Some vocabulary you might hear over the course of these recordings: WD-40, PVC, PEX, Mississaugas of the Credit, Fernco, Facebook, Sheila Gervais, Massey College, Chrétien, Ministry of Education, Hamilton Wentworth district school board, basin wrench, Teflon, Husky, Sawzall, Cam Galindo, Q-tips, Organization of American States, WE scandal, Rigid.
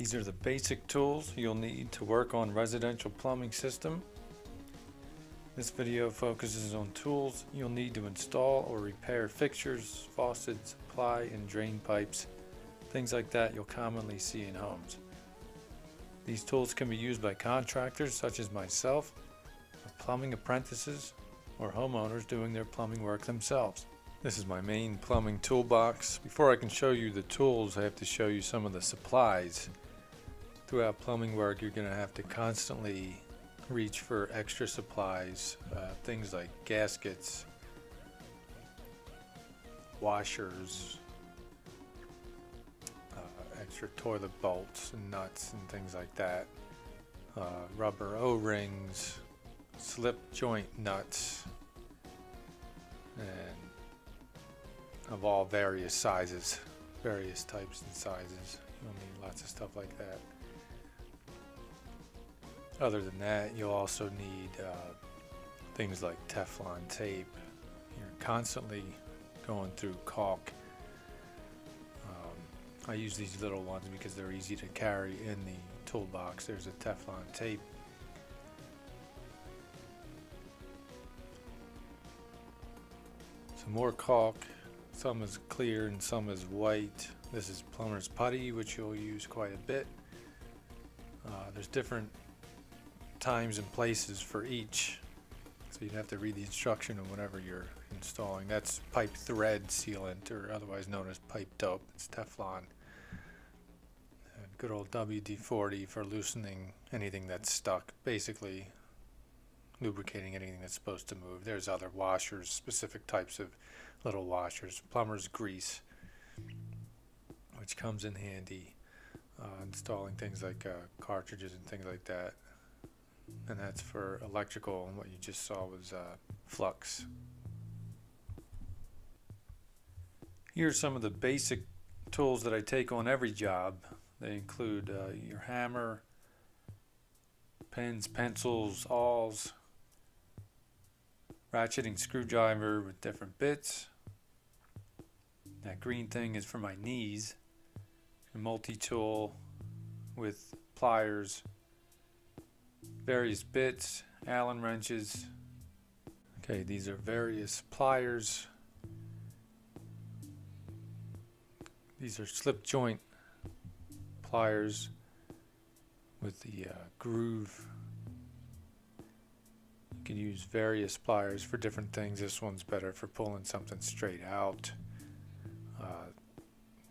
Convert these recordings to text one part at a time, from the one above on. These are the basic tools you'll need to work on residential plumbing system. This video focuses on tools you'll need to install or repair fixtures, faucets, supply and drain pipes, things like that you'll commonly see in homes. These tools can be used by contractors such as myself, or plumbing apprentices, or homeowners doing their plumbing work themselves. This is my main plumbing toolbox. Before I can show you the tools, I have to show you some of the supplies. Throughout plumbing work, you're going to have to constantly reach for extra supplies, things like gaskets, washers, extra toilet bolts and nuts and things like that, rubber O-rings, slip joint nuts, and of all various sizes, various types and sizes. You'll need lots of stuff like that. Other than that, you'll also need things like Teflon tape. You're constantly going through caulk. I use these little ones because they're easy to carry in the toolbox. There's a Teflon tape. Some more caulk. Some is clear and some is white. This is plumber's putty, which you'll use quite a bit. There's different times and places for each, so you'd have to read the instruction on whatever you're installing. That's pipe thread sealant, or otherwise known as pipe dope. It's Teflon. And good old WD-40 for loosening anything that's stuck, basically lubricating anything that's supposed to move. There's other washers, specific types of little washers, plumber's grease, which comes in handy installing things like cartridges and things like that. And that's for electrical, and what you just saw was flux. Here's some of the basic tools that I take on every job. They include your hammer, pens, pencils, awls, ratcheting screwdriver with different bits. That green thing is for my knees. A multi-tool with pliers, various bits, Allen wrenches. Okay, these are various pliers. These are slip joint pliers with the groove. You can use various pliers for different things. This one's better for pulling something straight out,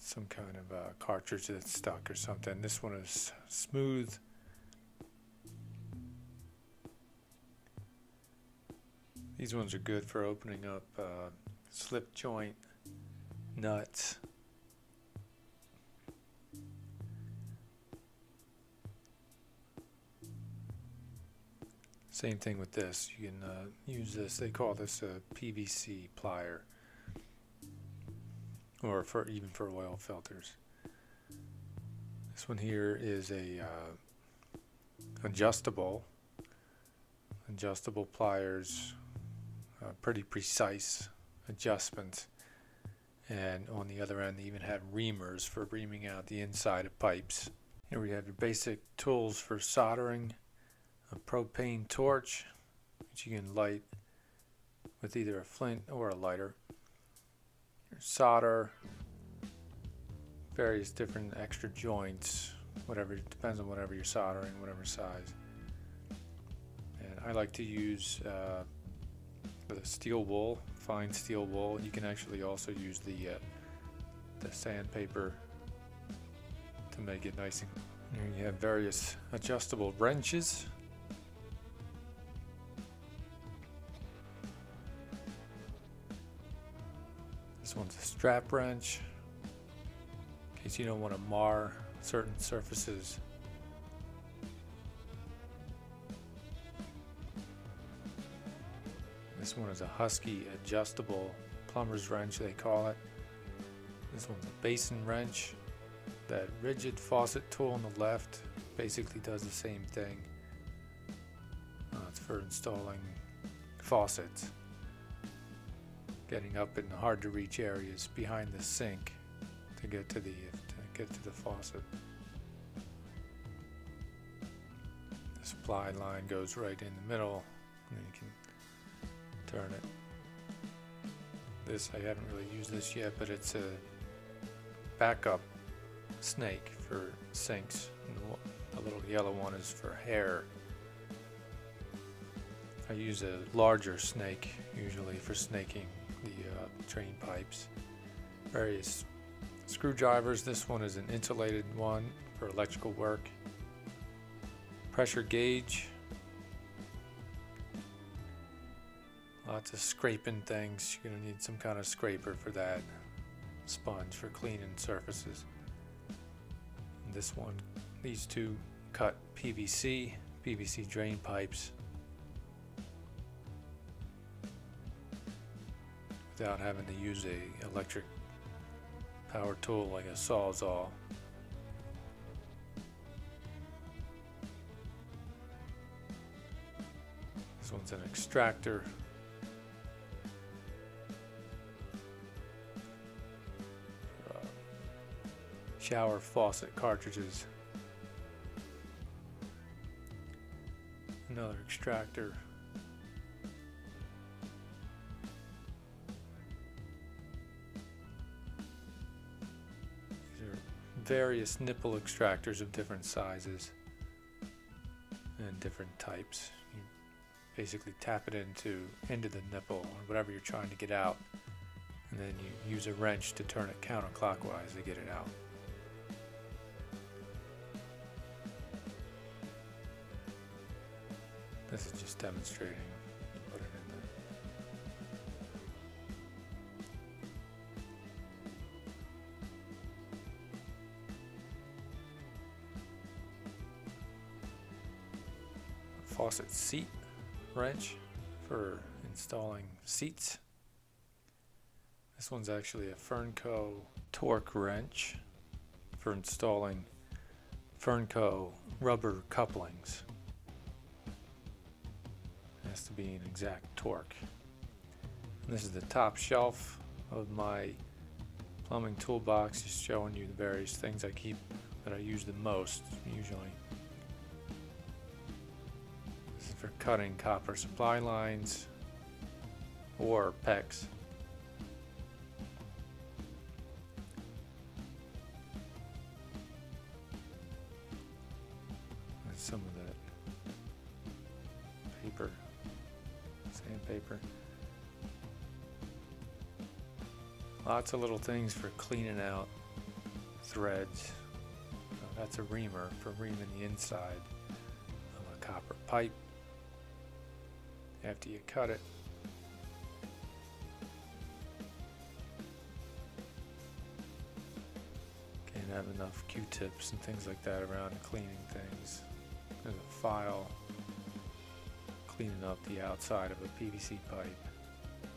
some kind of cartridge that's stuck or something. This one is smooth. These ones are good for opening up slip joint nuts. Same thing with this. You can use this. They call this a PVC plier, or even for oil filters. This one here is a adjustable pliers. Pretty precise adjustments, and on the other end they even have reamers for reaming out the inside of pipes. Here we have your basic tools for soldering. A propane torch, which you can light with either a flint or a lighter. Your solder, various different extra joints, whatever, depends on whatever you're soldering, whatever size. And I like to use with steel wool, fine steel wool. You can actually also use the sandpaper to make it nice and clean. Here you have various adjustable wrenches. This one's a strap wrench, in case you don't want to mar certain surfaces. This one is a Husky adjustable plumber's wrench, they call it. This one's a basin wrench. That rigid faucet tool on the left basically does the same thing. It's for installing faucets, getting up in hard to reach areas behind the sink to get to the faucet. supply line goes right in the middle, and then you can turn it. This, I haven't really used this yet, but it's a backup snake for sinks. The little yellow one is for hair. I use a larger snake usually for snaking the drain pipes. Various screwdrivers. This one is an insulated one for electrical work. Pressure gauge. Lots of scraping things. You're going to need some kind of scraper for that. Sponge for cleaning surfaces. And this one, these two cut PVC drain pipes without having to use a electric power tool like a Sawzall. This one's an extractor. Shower faucet cartridges. Another extractor. Various nipple extractors of different sizes and different types. You basically tap it into the nipple or whatever you're trying to get out, and then you use a wrench to turn it counterclockwise to get it out. This is just demonstrating. Put it in there. Faucet seat wrench for installing seats. This one's actually a Fernco torque wrench for installing Fernco rubber couplings. It has to be an exact torque. And this is the top shelf of my plumbing toolbox, just showing you the various things I keep that I use the most usually. For cutting copper supply lines or PEX. That's some of that paper, sandpaper. Lots of little things for cleaning out threads. That's a reamer for reaming the inside of a copper pipe after you cut it. Can't have enough Q-tips and things like that around cleaning things. There's a file cleaning up the outside of a PVC pipe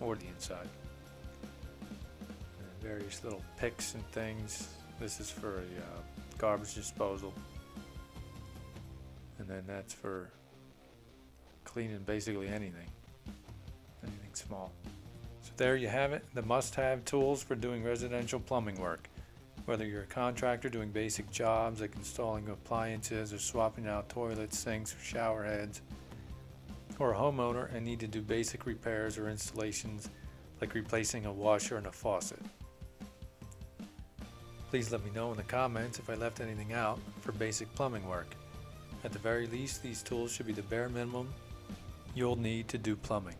or the inside. And various little picks and things. This is for a garbage disposal, and then that's for cleaning basically anything small. So there you have it, the must-have tools for doing residential plumbing work. Whether you're a contractor doing basic jobs like installing appliances or swapping out toilets, sinks, or shower heads, or a homeowner and need to do basic repairs or installations like replacing a washer and a faucet. Please let me know in the comments if I left anything out for basic plumbing work. At the very least, these tools should be the bare minimum you'll need to do plumbing.